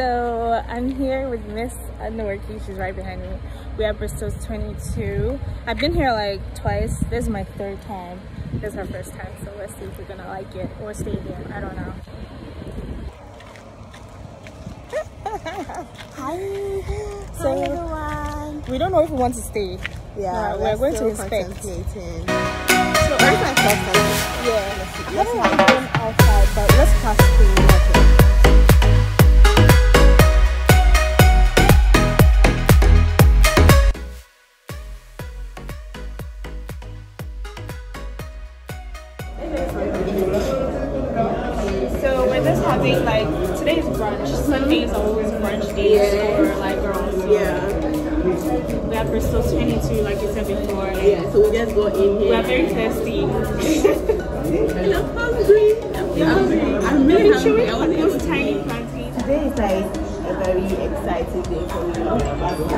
So I'm here with Miss Norky. She's right behind me. We have Bistro 22. I've been here like twice. This is my third time. This is our first time, so let's see if we're gonna like it or stay here. I don't know. Hi. So hi everyone. We don't know if we want to stay. Yeah, we're going to inspect. So my first time. Yeah. Let's not go outside, but let's pass through the market. So we're just having like today's brunch. Sundays are always brunch days for like girls. Yeah. We have Bistro 22, like you said before. Yeah. So we just go in here. We are very thirsty. And I'm hungry. I'm really hungry. I want to go to Tiny Plantain. Today is like a very exciting day for me.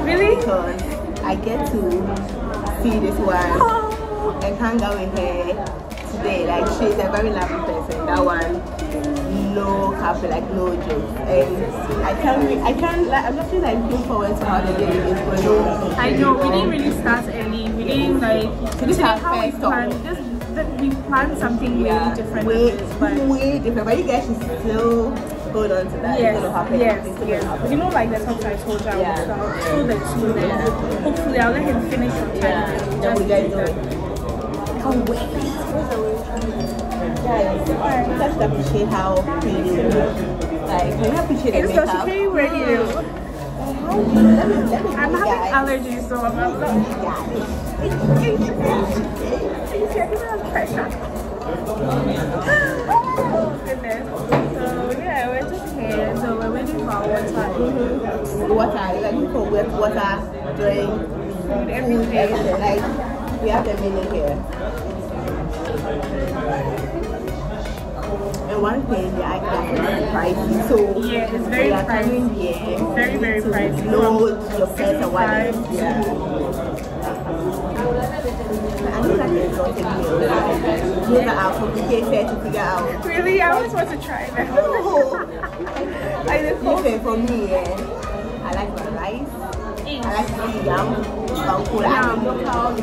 Really? Because I get to see this one and hang out with her. Today, like she's a very lovely person. That one, no cafe, like no jokes. And I'm not feeling like looking forward to how the day is going on. I know we didn't really start early. We didn't like. This is our first stop. We planned something really different. Way different, but you guys should still hold on to that. Yes, it's gonna happen. Yes. You know, like the talks I told you, hopefully I'll let him finish sometime. I can't wait. Guys, just appreciate how pretty you look. Like, we appreciate the makeup. It's such a pretty radio. I'm having allergies, so I'm not. Oh goodness. So yeah, we're just here. So we're waiting for our water. Water, like people with water, drink, food, everything. Like. We have the menu here. And one thing that I think is pricey. So yeah, it's very pricey. Yeah, very, very pricey. Know your first wallet. Yeah. I think that is not a meal. Those are complicated to figure out. Really? I always want to try them. No. Different for me, yeah. I like my rice. I like my yam. Oh no, the salad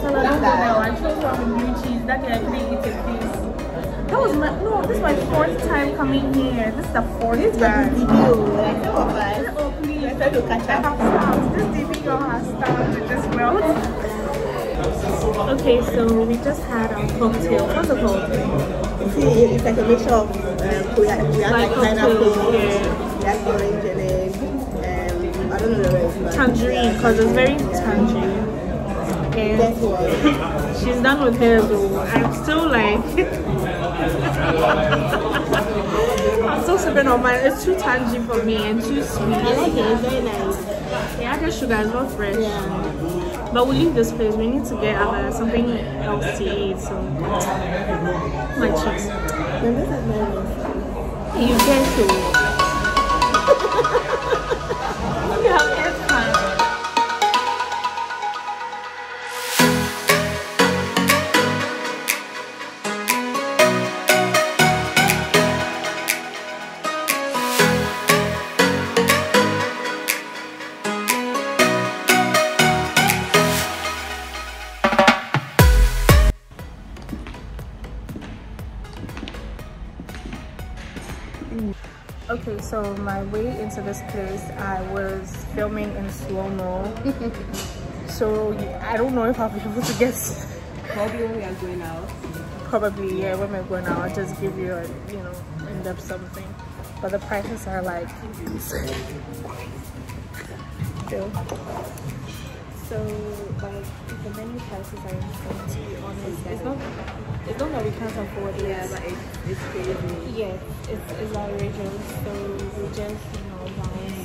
is not. I chose from new cheese. That day I couldn't eat a piece. That was my this is my fourth time coming here. This is the fourth time. Oh please, this DB girl has started with this world. Okay, so we just had our cocktail. What's it called? It's like a mixture of pineapple, orange, and then I don't know the rest. Tangerine, because it's very tangerine. And she's done with her though. I'm still like, I'm still sipping on mine. It's too tangy for me and too sweet. I like it. It's very nice. Yeah, the sugar is not fresh. Yeah. But we leave this place, we need to get something else to eat, so my cheeks. You get to look at how it's okay, so my way into this place, I was filming in slow-mo. So I don't know if I'll be able to guess. Probably when we are going out. Probably, yeah, when we're going out, I'll just give you a, you know, in-depth something. But the prices are like... So, like, the menu prices are insane, to be honest. It's not that we can't afford it. Yeah, but it's crazy. Yes, it's outrageous. So, we just, you know, bounce.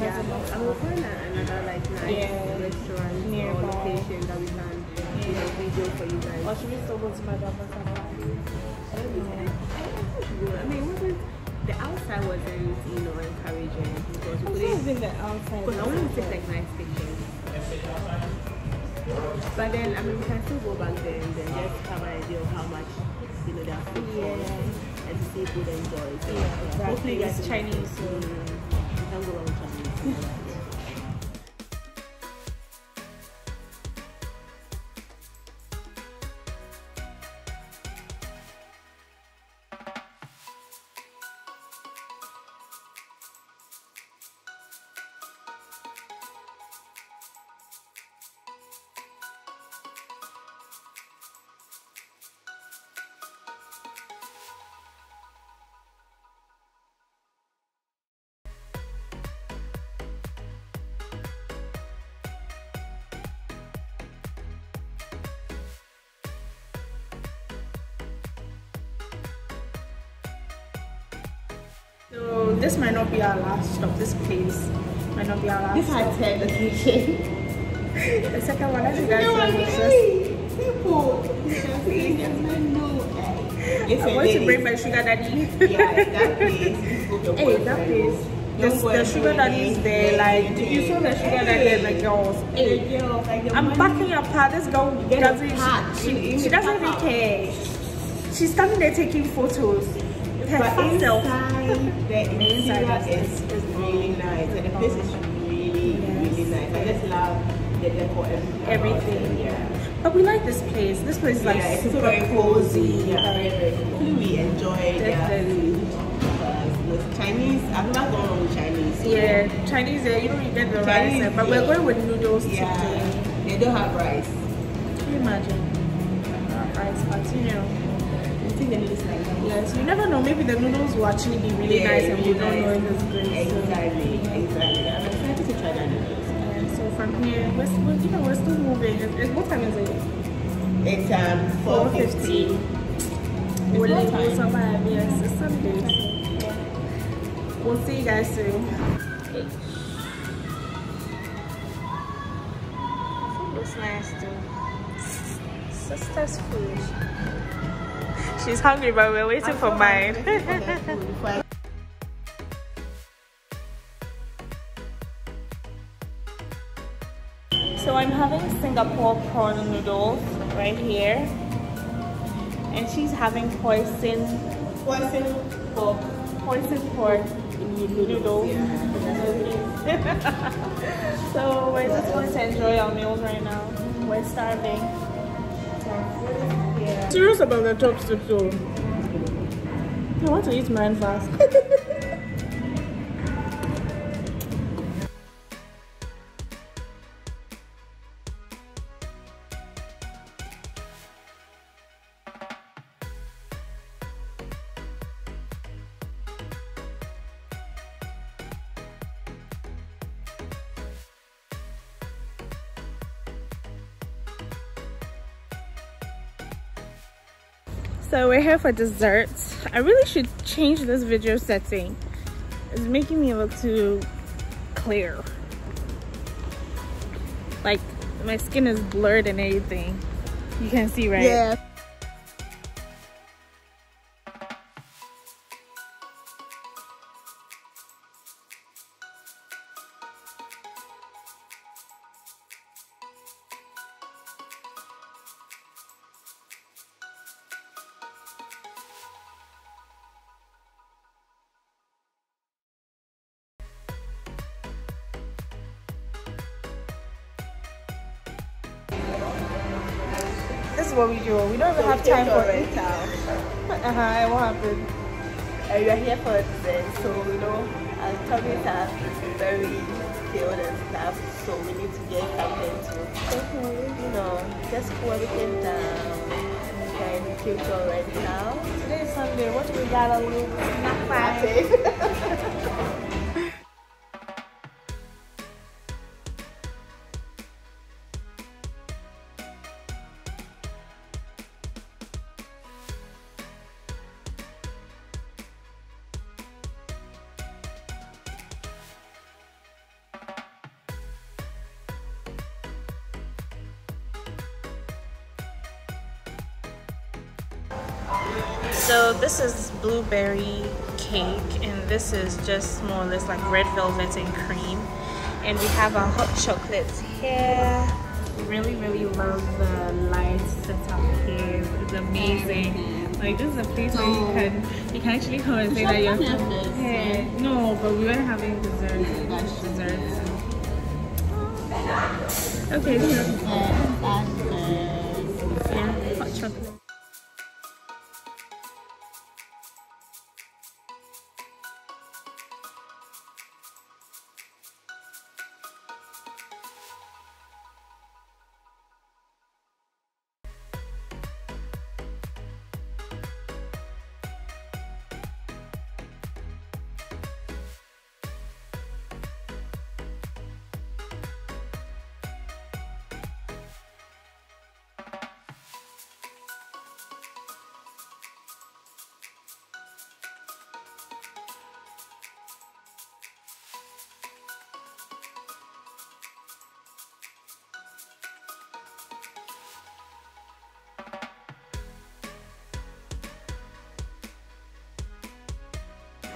Yeah, I'm hoping that another, like, nice restaurant nearby. Or location that we can, you know, video for you guys. Or should we still go to Madame Butterfly? I don't know. I mean, what was... The outside wasn't, you know, encouraging. Because we couldn't... I was in the outside. Because I wanted to take, like, nice pictures. But then, I mean, we can still go back there and then just have an idea of how much, you know, their food costs and the seafood and joy. So, yeah. Hopefully, it's Chinese, so we can go around Chinese. So this might not be our last stop. This place might not be our last stop. This had 10 occasions. The second one, I think that's just people. I want to bring my sugar daddy. Yeah, that place. Hey, that place. The sugar daddy is there. Like, if you saw the sugar daddy and the girls, hey, I'm backing up her. This girl doesn't. She doesn't even care. She's standing there taking photos. But inside, the interior is really nice, and the place is really, really nice. I just love the decor, everything. Yeah. But we like this place. This place is like super cozy. Yeah, very cozy. We enjoy the Chinese. I'm not going with Chinese. Yeah, Chinese. You don't get the rice, but we're going with noodles today. They don't have rice. Can you imagine? Rice, but you know. Yes, you never know. Maybe the noodles will actually be really nice, and we don't know if it's good. Exactly. I'm excited to try that noodles. And so from here, we're still moving. What time is it? It's 4:50. We'll leave somewhere. Yes, it's Sunday. We'll see you guys soon. Okay. Food looks nice too. Sister's food. She's hungry, but we're waiting for mine. So I'm having Singapore prawn noodles right here, and she's having poison pork noodles. Yeah. So we're just going to enjoy our meals right now. We're starving. Yeah. Serious about the chopsticks though. I want to eat mine fast. So we're here for dessert. I really should change this video setting. It's making me look too clear. Like my skin is blurred and everything. You can see, right? Yeah. This is what we do. We don't even have time for it. What happened? We are here for dessert, so we know our tummies are very filled and stuff, so we need to get something to, you know, just cool everything down and take your right now. Today is Sunday. What we got a little snack party. So this is blueberry cake, and this is just more or less like red velvet and cream, And we have our hot chocolates here. Really love the lights set up here. It's amazing. Like, this is a place where you can actually come and say that you're cool. Yeah. No, but we were having dessert and desserts. Okay, so hot chocolate.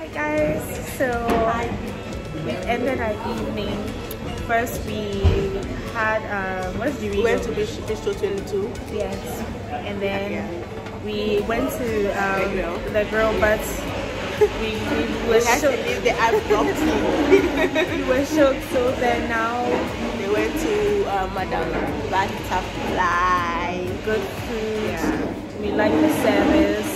Hi guys, so we've ended our evening. First we had, we went to Bistro 22. Yes, and then we went to the grill, but we had to leave the abruptly. We were shocked, so then now they went to Madame Butterfly. Good food, we like the service.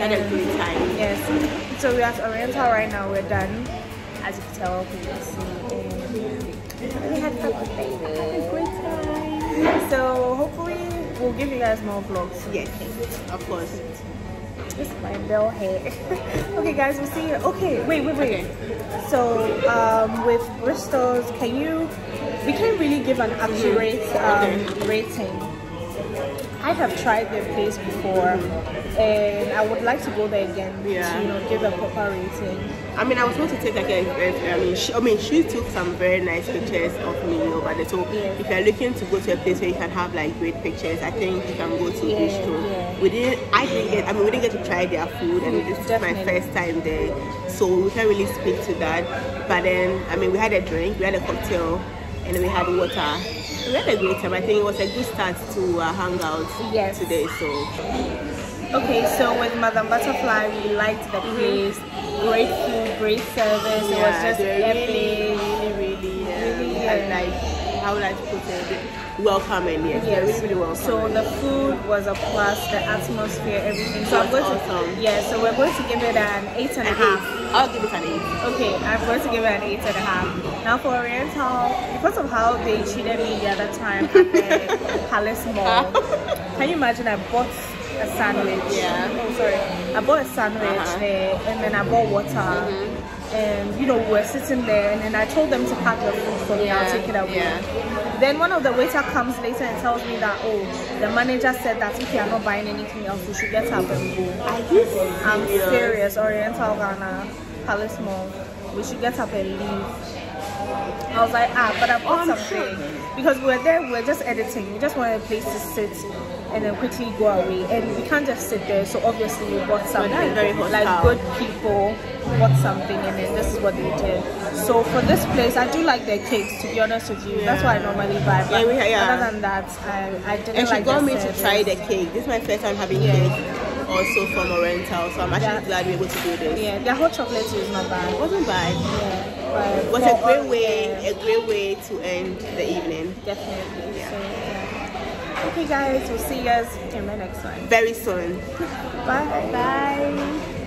And a good time. Yes. So we're at Oriental right now. We're done. As you can tell, we can see. We had a great time. So hopefully we'll give you guys more vlogs. Yes, of course. This is my bell hair. Okay, guys, we'll see you. Okay, wait. So with Bristol's, we can't really give an accurate rating. I have tried their place before, and I would like to go there again to give a proper rating. I mean, I was going to take like a, she took some very nice pictures of me over there. So if you're looking to go to a place where you can have like great pictures, I think you can go to Bistro. We didn't get to try their food, and this is my first time there, so we can't really speak to that. But then, I mean, we had a drink, we had a cocktail, and we had water. We had a great time. I think it was a good start to hang out today. So okay, so with Madame Butterfly, we liked the place. Great food, great service. It was just really like, how would I put it? Welcoming, really welcoming. So the food was a plus. The atmosphere, everything. So I'm going to So we're going to give it an 8.5. I'll give it an 8. Okay, I'm going to give it an 8.5. Now for Oriental, because of how they cheated me the other time at the Palace Mall, can you imagine I bought a sandwich? I bought a sandwich there, and then I bought water, and you know, we were sitting there, and then I told them to pack the food for me, I'll take it away. Then one of the waiter comes later and tells me that, oh, the manager said that if you are not buying anything else, you should get up and go. I'm serious. Oriental Ghana, Palace Mall, we should get up and leave. I was like, but I bought something. Because we were there, we were just editing. We just wanted a place to sit and then quickly go away. And we can't just sit there, so obviously we bought something. Like good people bought something, and then this is what they did. So for this place, I do like their cakes, to be honest with you. That's what I normally buy. But other than that, I didn't like. And she got me to try the cake. This is my first time having cake. Also from Oriental, so I'm actually glad we're able to do this. Yeah, their hot chocolate is not bad. It wasn't bad. Yeah, it was a great way, to end the evening. Definitely. Yeah. So, okay, guys, we'll see you guys in my next one. Very soon. Bye. Bye.